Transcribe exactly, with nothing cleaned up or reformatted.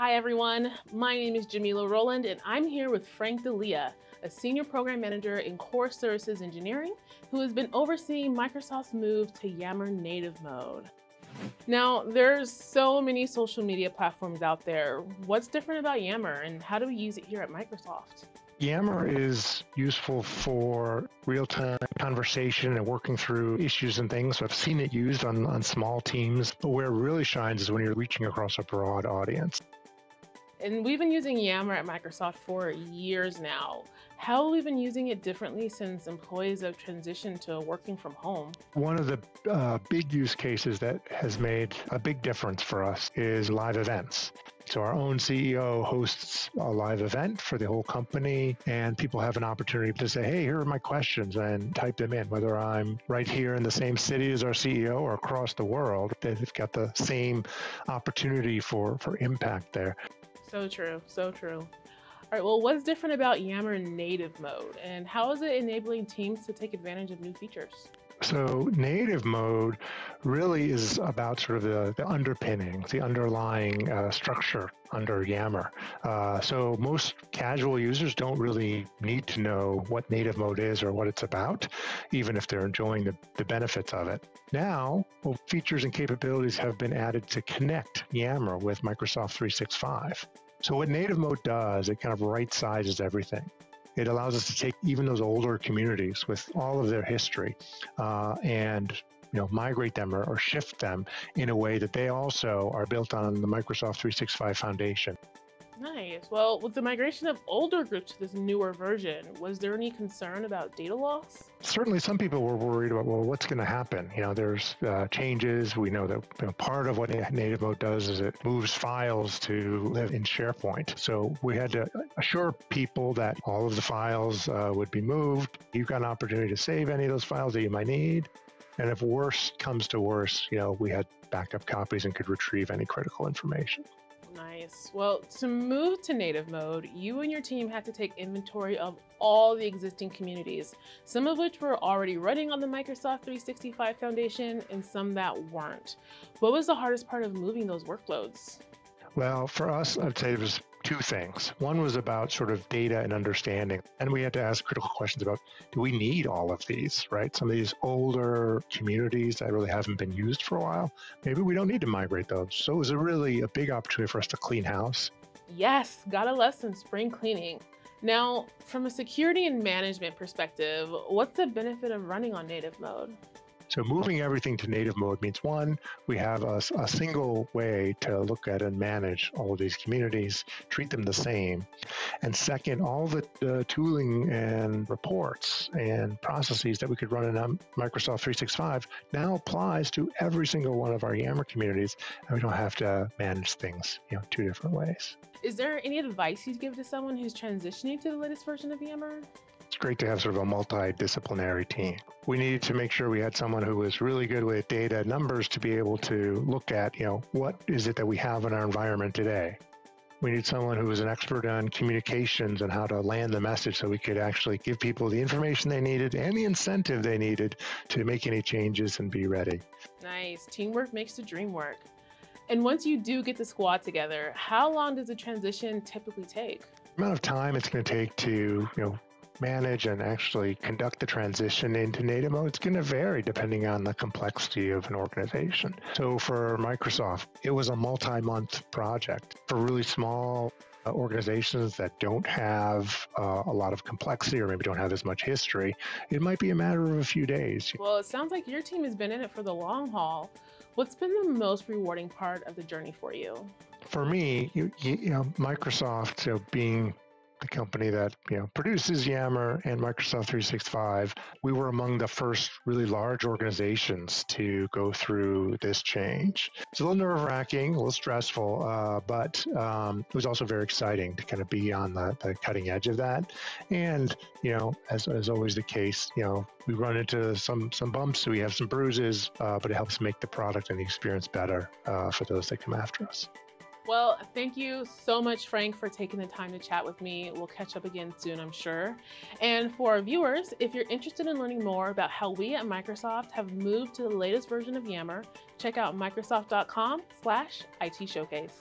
Hi everyone, my name is Jamila Roland and I'm here with Frank D'Elia, a Senior Program Manager in Core Services Engineering who has been overseeing Microsoft's move to Yammer Native Mode. Now, there's so many social media platforms out there. What's different about Yammer and how do we use it here at Microsoft? Yammer is useful for real-time conversation and working through issues and things. So I've seen it used on, on small teams, but where it really shines is when you're reaching across a broad audience. And we've been using Yammer at Microsoft for years now. How have we been using it differently since employees have transitioned to working from home? One of the uh, big use cases that has made a big difference for us is live events. So our own C E O hosts a live event for the whole company, and people have an opportunity to say, hey, here are my questions, and type them in, whether I'm right here in the same city as our C E O or across the world. They've got the same opportunity for, for impact there. So true, so true. All right, well, what's different about Yammer Native Mode, and how is it enabling teams to take advantage of new features? So Native Mode really is about sort of the, the underpinning, the underlying uh, structure under Yammer. Uh, so most casual users don't really need to know what Native Mode is or what it's about, even if they're enjoying the, the benefits of it. Now, well, features and capabilities have been added to connect Yammer with Microsoft three sixty-five. So what Native Mode does, it kind of right-sizes everything. It allows us to take even those older communities with all of their history uh, and you know, migrate them or, or shift them in a way that they also are built on the Microsoft three sixty-five foundation. Nice. Well, with the migration of older groups to this newer version, was there any concern about data loss? Certainly some people were worried about, well, what's going to happen? You know, there's uh, changes. We know that you know, part of what Native Mode does is it moves files to live in SharePoint. So we had to assure people that all of the files uh, would be moved. You've got an opportunity to save any of those files that you might need. And if worse comes to worse, you know, we had backup copies and could retrieve any critical information. Nice. Well, to move to Native Mode, you and your team had to take inventory of all the existing communities, some of which were already running on the Microsoft three sixty-five foundation and some that weren't. What was the hardest part of moving those workloads? Well, for us, I'd say it was two things. One was about sort of data and understanding. And we had to ask critical questions about, do we need all of these, right? Some of these older communities that really haven't been used for a while, maybe we don't need to migrate those. So it was a really a big opportunity for us to clean house. Yes, gotta love some spring cleaning. Now, from a security and management perspective, what's the benefit of running on Native Mode? So moving everything to Native Mode means, one, we have a, a single way to look at and manage all of these communities, treat them the same. And second, all the uh, tooling and reports and processes that we could run in Microsoft three sixty-five now applies to every single one of our Yammer communities, and we don't have to manage things you know, two different ways. Is there any advice you'd give to someone who's transitioning to the latest version of Yammer? It's great to have sort of a multidisciplinary team. We needed to make sure we had someone who was really good with data and numbers to be able to look at, you know, what is it that we have in our environment today? We need someone who was an expert on communications and how to land the message so we could actually give people the information they needed and the incentive they needed to make any changes and be ready. Nice. Teamwork makes the dream work. And once you do get the squad together, how long does the transition typically take? The amount of time it's going to take to, you know, manage and actually conduct the transition into Native Mode, it's going to vary depending on the complexity of an organization. So for Microsoft, it was a multi-month project. For really small organizations that don't have uh, a lot of complexity or maybe don't have as much history, it might be a matter of a few days. Well, it sounds like your team has been in it for the long haul. What's been the most rewarding part of the journey for you? For me, you, you know, Microsoft, so being the company that you know produces Yammer and Microsoft three sixty-five, we were among the first really large organizations to go through this change. It's a little nerve-wracking, a little stressful, uh, but um, it was also very exciting to kind of be on the, the cutting edge of that. And you know, as as always the case, you know, we run into some some bumps, we have some bruises, uh, but it helps make the product and the experience better uh, for those that come after us. Well, thank you so much, Frank, for taking the time to chat with me. We'll catch up again soon, I'm sure. And for our viewers, if you're interested in learning more about how we at Microsoft have moved to the latest version of Yammer, check out Microsoft dot com slash I T Showcase.